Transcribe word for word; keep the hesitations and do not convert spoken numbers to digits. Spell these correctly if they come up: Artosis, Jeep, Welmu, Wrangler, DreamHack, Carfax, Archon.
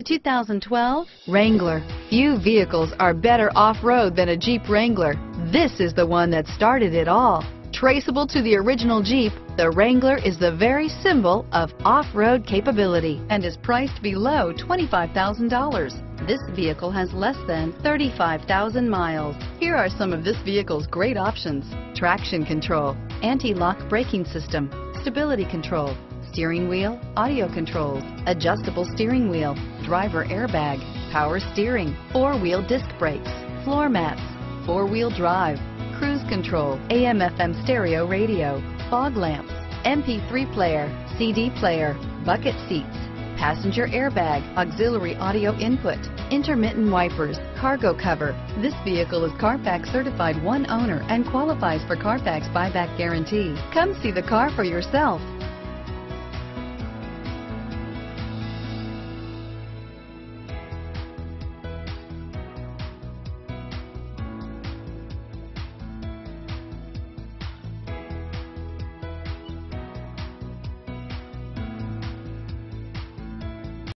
The two thousand twelve Wrangler. Few vehicles are better off-road than a Jeep Wrangler. This is the one that started it all. Traceable to the original Jeep, the Wrangler is the very symbol of off-road capability and is priced below twenty-five thousand dollars. This vehicle has less than thirty-five thousand miles. Here are some of this vehicle's great options: traction control, anti-lock braking system, stability control, steering wheel audio controls, adjustable steering wheel, driver airbag, power steering, four-wheel disc brakes, floor mats, four-wheel drive, cruise control, A M F M stereo radio, fog lamps, M P three player, C D player, bucket seats, passenger airbag, auxiliary audio input, intermittent wipers, cargo cover. This vehicle is Carfax certified one owner and qualifies for Carfax buyback guarantee. Come see the car for yourself.